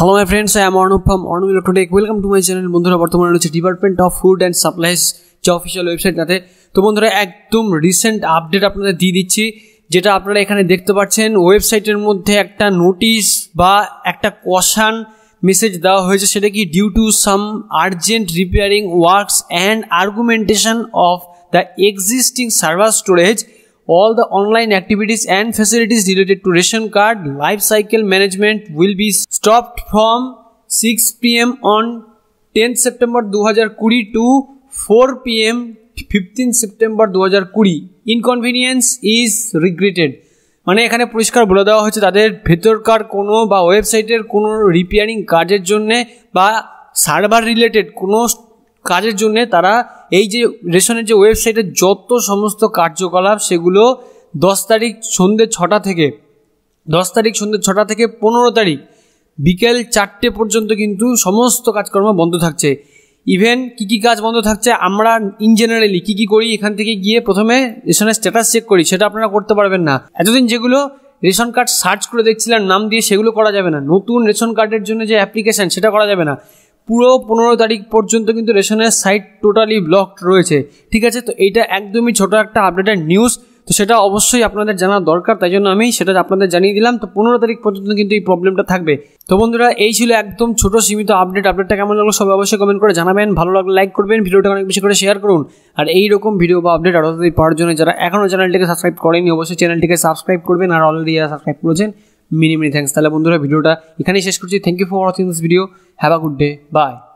Hello my friends I am Anupam Anu electronic welcome to my channel. बंधुरा बर्तमान रही है department of food and supplies जो ऑफिशियल वेबसाइट। तो बंधुरा एकदम रिसेंट आपडेट आपनादेर दिए दिচ্ছি যেটা আপনারা এখানে দেখতে পাচ্ছেন। ওয়েবসাইটের মধ্যে একটা নোটিশ বা একটা কোশ্চেন মেসেজ দেওয়া হয়েছে, সেটা কি due to some urgent repairing works and argumentation of the existing server storage all the online activities and facilities related to ration card life cycle management will be stopped from 6 pm on 10 September 2020 to 4 pm 15 September 2020 inconvenience is regretted। মানে এখানে পরিষ্কার বলে দেওয়া হয়েছে তাদের ভেতরকার কোনো বা ওয়েবসাইটের কোনো রিপেয়ারিং কাজের জন্য বা সার্ভার রিলেটেড কোনো কাজের জন্য তারা এই যে রেশনের যে ওয়েবসাইটের যত সমস্ত কার্যকলাপ সেগুলো 10 তারিখ সন্ধ্যে 6টা থেকে 15 তারিখ বিকেল 4টে পর্যন্ত কিন্তু সমস্ত কাজকর্ম বন্ধ থাকছে। ইভেন কি কাজ বন্ধ থাকছে আমরা ইন জেনারেলি কি করি এখান থেকে গিয়ে প্রথমে রেশনের স্ট্যাটাস চেক করি, সেটা আপনারা করতে পারবেন না। এতদিন যেগুলো রেশন কার্ড সার্চ করে দেখছিলেন নাম দিয়ে সেগুলো করা যাবে না, নতুন রেশন কার্ডের জন্য যে অ্যাপ্লিকেশন সেটা করা যাবে না। পুরো 15 তারিখ পর্যন্ত কিন্তু রেশনের সাইট টোটালি ব্লকড রয়েছে, ঠিক আছে। তো এইটা একদমই ছোট একটা আপডেটেড নিউজ, তো সেটা অবশ্যই আপনাদের জানা দরকার, তাই জন্য আমি সেটা আপনাদের জানিয়ে দিলাম। তো 15 তারিখ পর্যন্ত কিন্তু এই প্রবলেমটা থাকবে। তো বন্ধুরা এই ছিল একদম ছোট সীমিত আপডেটটা কেমন লাগলো সবাই অবশ্যই কমেন্ট করে জানাবেন, ভালো লাগলে লাইক করবেন, ভিডিওটা অনেক বেশি করে শেয়ার করুন। আর এই রকম ভিডিও বা আপডেট আরও পাওয়ার জন্য যারা এখনও চ্যানেলটিকে সাবস্ক্রাইব করেনি অবশ্যই চ্যানেলটিকে সাবস্ক্রাইব করবেন, আর অলরেডি যারা সাবস্ক্রাইব করেছেন many thanks। তাহলে বন্ধুরা ভিডিওটা এখানেই শেষ করছি। Thank you for watching this video, have a good day, by.